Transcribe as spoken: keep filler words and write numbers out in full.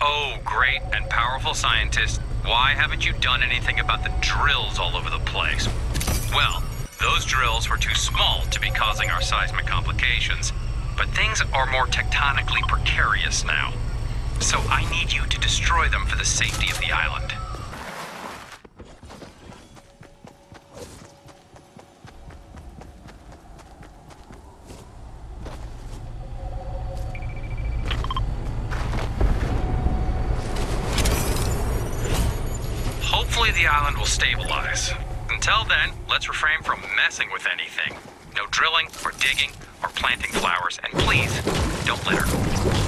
Oh, great and powerful scientist, why haven't you done anything about the drills all over the place? Well, those drills were too small to be causing our seismic complications, but things are more tectonically precarious now. So I need you to destroy them for the safety of the island. Hopefully the island will stabilize. Until then, let's refrain from messing with anything. No drilling, or digging, or planting flowers, and please, don't litter.